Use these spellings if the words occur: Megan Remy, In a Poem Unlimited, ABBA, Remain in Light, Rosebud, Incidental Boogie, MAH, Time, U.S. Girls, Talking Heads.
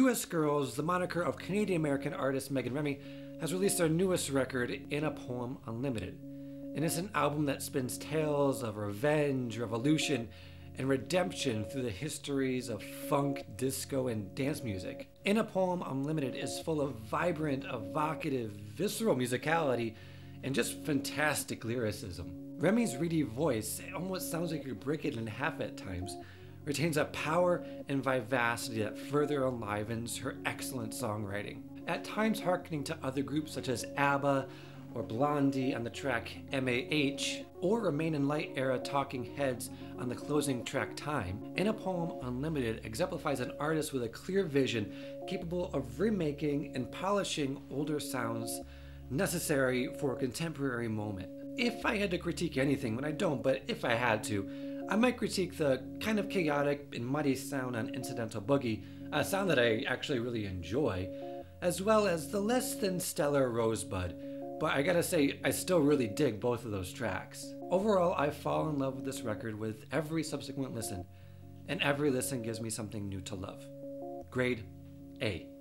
U.S. Girls, the moniker of Canadian-American artist Megan Remy, has released their newest record, In a Poem Unlimited. And it's an album that spins tales of revenge, revolution, and redemption through the histories of funk, disco, and dance music. In a Poem Unlimited is full of vibrant, evocative, visceral musicality and just fantastic lyricism. Remy's reedy voice, it almost sounds like you could break it in half at times, retains a power and vivacity that further enlivens her excellent songwriting, at times hearkening to other groups such as ABBA, or Blondie on the track MAH, or Remain in Light era Talking Heads on the closing track Time. In a Poem Unlimited exemplifies an artist with a clear vision, capable of remaking and polishing older sounds necessary for a contemporary moment. If I had to critique anything, when I don't, but if I had to, I might critique the kind of chaotic and muddy sound on Incidental Boogie, a sound that I actually really enjoy, as well as the less than stellar Rosebud. But I gotta say, I still really dig both of those tracks. Overall, I fall in love with this record with every subsequent listen, and every listen gives me something new to love. Grade A.